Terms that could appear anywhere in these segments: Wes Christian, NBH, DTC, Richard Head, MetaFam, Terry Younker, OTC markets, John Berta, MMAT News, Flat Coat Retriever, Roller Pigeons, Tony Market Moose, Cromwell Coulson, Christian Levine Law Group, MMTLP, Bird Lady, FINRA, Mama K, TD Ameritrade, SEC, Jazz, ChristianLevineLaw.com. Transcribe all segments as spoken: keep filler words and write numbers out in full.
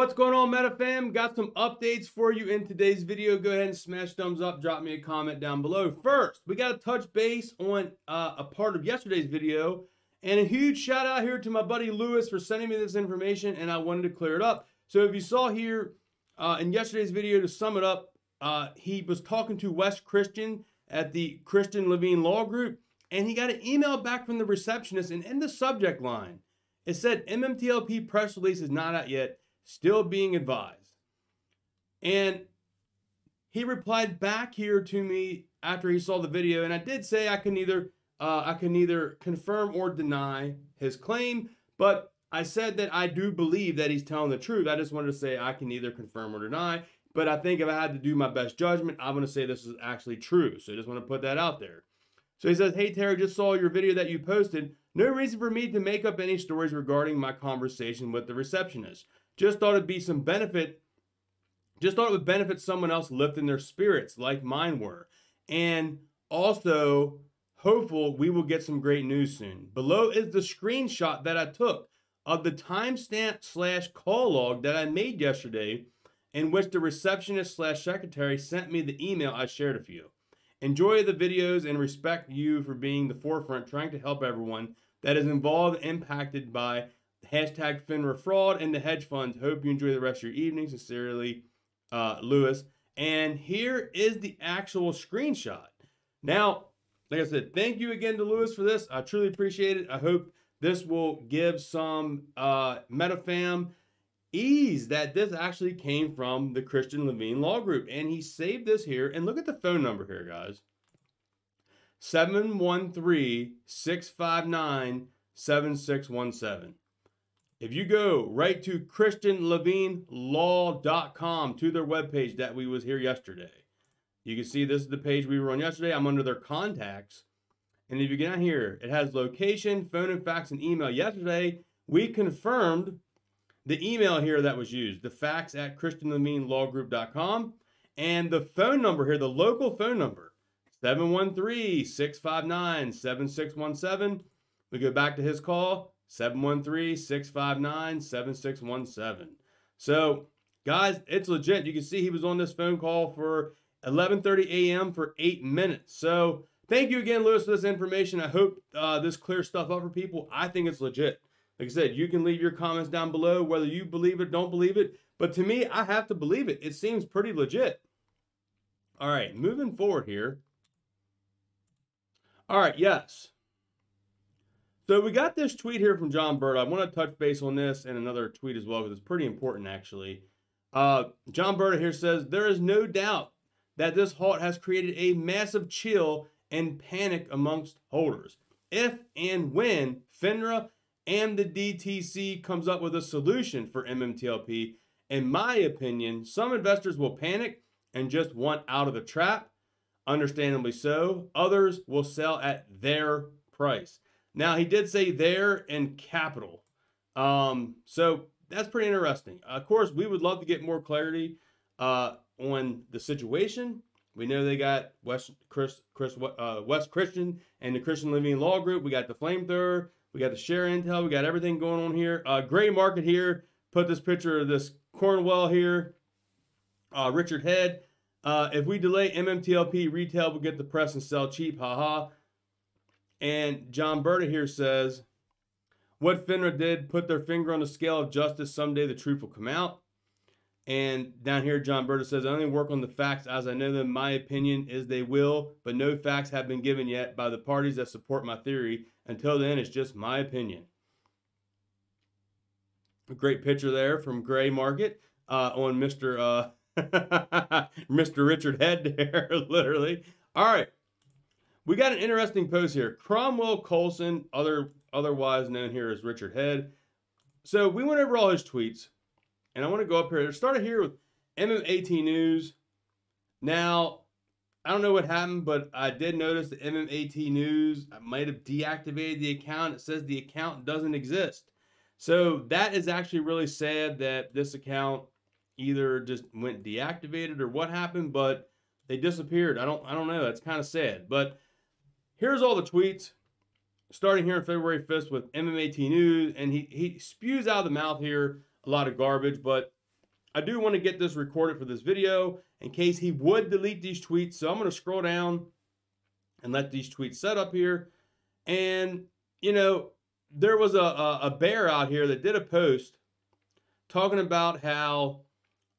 what's going on, MetaFam? Got some updates for you in today's video. Go ahead and smash thumbs up, drop me a comment down below. First, we got to touch base on uh, a part of yesterday's video, and a huge shout out here to my buddy Lewis for sending me this information, and I wanted to clear it up. So if you saw here uh, in yesterday's video, to sum it up, uh, he was talking to Wes Christian at the Christian Levine Law Group, and he got an email back from the receptionist, and in the subject line, it said, M M T L P press release is not out yet, still being advised. And he replied back here to me after he saw the video, and I did say I can either uh, I can either confirm or deny his claim, but I said that I do believe that he's telling the truth. I just wanted to say I can either confirm or deny, but I think if I had to do my best judgment, I'm going to say this is actually true. So I just want to put that out there. So he says, hey Terry, just saw your video that you posted. No reason for me to make up any stories regarding my conversation with the receptionist. Just thought it'd be some benefit, just thought it would benefit someone else lifting their spirits like mine were. And also, hopeful we will get some great news soon. Below is the screenshot that I took of the timestamp slash call log that I made yesterday, in which the receptionist slash secretary sent me the email I shared with you. Enjoy the videos and respect you for being the forefront, trying to help everyone that is involved and impacted by hashtag FINRA fraud and the hedge funds. Hope you enjoy the rest of your evening. Sincerely, uh, Lewis. And here is the actual screenshot. Now, like I said, thank you again to Lewis for this. I truly appreciate it. I hope this will give some uh, MetaFam ease that this actually came from the Christian Levine Law Group. And he saved this here. And look at the phone number here, guys. seven one three, six five nine, seven six one seven. If you go right to Christian Levine Law dot com, to their webpage that we was here yesterday, you can see this is the page we were on yesterday. I'm under their contacts. And if you get down here, it has location, phone and fax, and email. Yesterday, we confirmed the email here that was used, the fax at Christian Levine Law Group dot com, and the phone number here, the local phone number, seven one three, six five nine, seven six one seven. We go back to his call, seven one three, six five nine, seven six one seven. So, guys, it's legit. You can see he was on this phone call for eleven thirty a m for eight minutes. So, thank you again, Lewis, for this information. I hope uh, this clears stuff up for people. I think it's legit. Like I said, you can leave your comments down below, whether you believe it or don't believe it. But to me, I have to believe it. It seems pretty legit. All right, moving forward here. All right, yes. So we got this tweet here from John Berta. I want to touch base on this and another tweet as well, because it's pretty important, actually. Uh, John Berta here says, there is no doubt that this halt has created a massive chill and panic amongst holders. If and when FINRA and the D T C comes up with a solution for M M T L P, in my opinion, some investors will panic and just want out of the trap. Understandably so. Others will sell at their price. Now, he did say there and capital. Um, so that's pretty interesting. Of course, we would love to get more clarity uh, on the situation. We know they got Wes, Chris, Chris, uh, Wes Christian and the Christian Levine Law Group. We got the flamethrower. We got the share intel. We got everything going on here. Uh, gray market here. Put this picture of this Cromwell here. Uh, Richard Head. Uh, if we delay M M T L P, retail will get the press and sell cheap. Haha. -ha. And John Berta here says, what FINRA did, put their finger on the scale of justice. Someday the truth will come out. And down here, John Berta says, I only work on the facts as I know them. My opinion is they will, but no facts have been given yet by the parties that support my theory. Until then, it's just my opinion. A great picture there from Gray Market uh, on Mister Uh, Mister Richard Head there, literally. All right. We got an interesting post here. Cromwell Coulson, other, otherwise known here as Richard Head. So we went over all his tweets, and I want to go up here. It started here with M M A T News. Now, I don't know what happened, but I did notice the M M A T News, I might have deactivated the account. It says the account doesn't exist. So that is actually really sad that this account either just went deactivated or what happened, but they disappeared. I don't, I don't know. That's kind of sad, but here's all the tweets, starting here on February fifth with M M A T News, and he, he spews out of the mouth here a lot of garbage, but I do want to get this recorded for this video in case he would delete these tweets. So I'm going to scroll down and let these tweets set up here. And, you know, there was a, a, a bear out here that did a post talking about how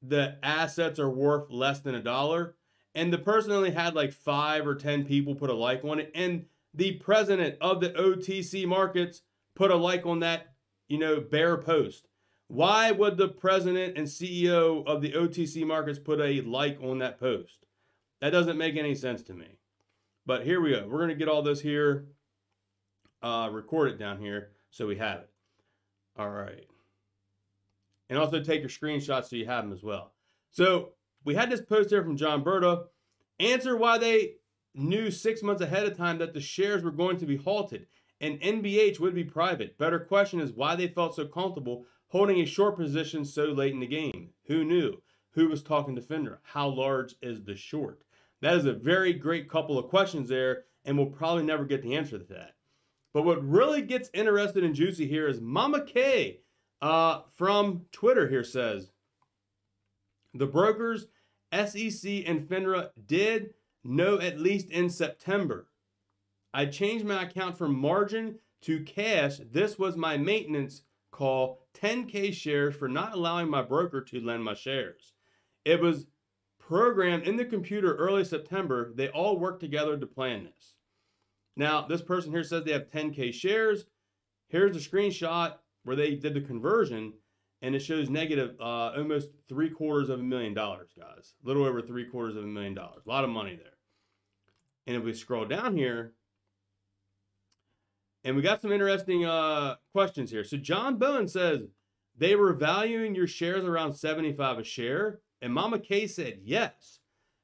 the assets are worth less than a dollar. And the person only had like five or ten people put a like on it. And the president of the O T C markets put a like on that, you know, bear post. Why would the president and C E O of the O T C markets put a like on that post? That doesn't make any sense to me. But here we go. We're going to get all this here, uh, record it down here so we have it. All right. And also take your screenshots so you have them as well. So we had this post here from John Berta. Answer why they knew six months ahead of time that the shares were going to be halted and N B H would be private. Better question is why they felt so comfortable holding a short position so late in the game. Who knew? Who was talking to FINRA? How large is the short? That is a very great couple of questions there, and we'll probably never get the answer to that. But what really gets interested and juicy here is Mama K uh, from Twitter here says, the brokers, S E C, and FINRA did know at least in September. I changed my account from margin to cash. This was my maintenance call. ten K shares for not allowing my broker to lend my shares. It was programmed in the computer early September. They all worked together to plan this. Now, this person here says they have ten K shares. Here's a screenshot where they did the conversion, and it shows negative uh, almost three quarters of a million dollars, guys. A little over three quarters of a million dollars. A lot of money there. And if we scroll down here, and we got some interesting uh, questions here. So John Bowen says, they were valuing your shares around seventy-five a share. And Mama K said, yes.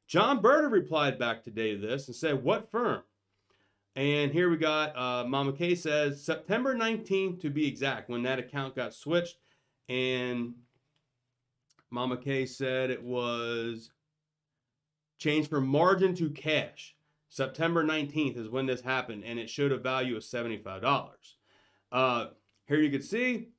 John Berta replied back today to this and said, what firm? And here we got uh, Mama K says, September nineteenth to be exact, when that account got switched. And Mama K said it was changed from margin to cash. September nineteenth is when this happened, and it showed a value of seventy-five dollars. Uh, here you can see,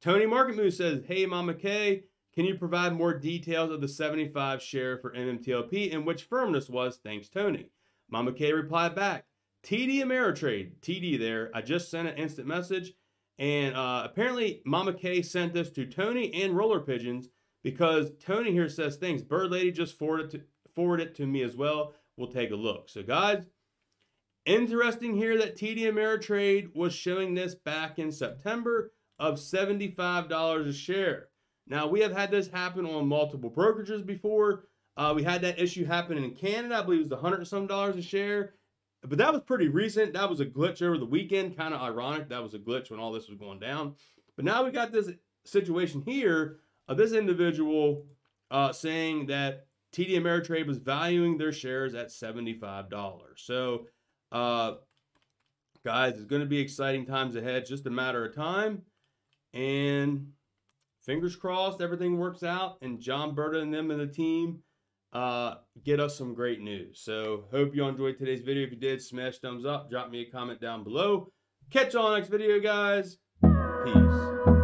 Tony Market Moose says, hey, Mama K, can you provide more details of the seventy-five share for M M T L P and which firm this was? Thanks, Tony. Mama K replied back, T D Ameritrade, T D there. I just sent an instant message, and uh, apparently Mama K sent this to Tony and Roller Pigeons because Tony here says, thanks, Bird Lady just forwarded it to, forward it to me as well. We'll take a look. So guys, interesting here that T D Ameritrade was showing this back in September of seventy-five dollars a share. Now, we have had this happen on multiple brokerages before. Uh, we had that issue happen in Canada. I believe it was the hundred and some dollars a share, but that was pretty recent. That was a glitch over the weekend. Kind of ironic. That was a glitch when all this was going down. But now we got this situation here of this individual uh, saying that T D Ameritrade was valuing their shares at seventy-five dollars. So, uh, guys, it's going to be exciting times ahead. It's just a matter of time. And fingers crossed, everything works out. And John Berta and them and the team uh, get us some great news. So, hope you all enjoyed today's video. If you did, smash thumbs up. Drop me a comment down below. Catch you all next video, guys. Peace.